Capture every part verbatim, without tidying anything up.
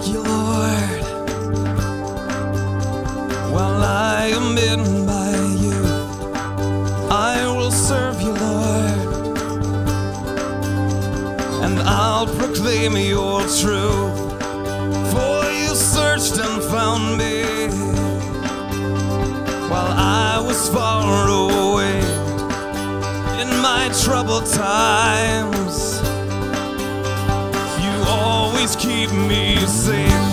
thank you, Lord. While I am bitten by you, I will serve you, Lord, and I'll proclaim your truth, for you searched and found me while I was far away. In my troubled times, you always keep me safe.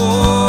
Oh,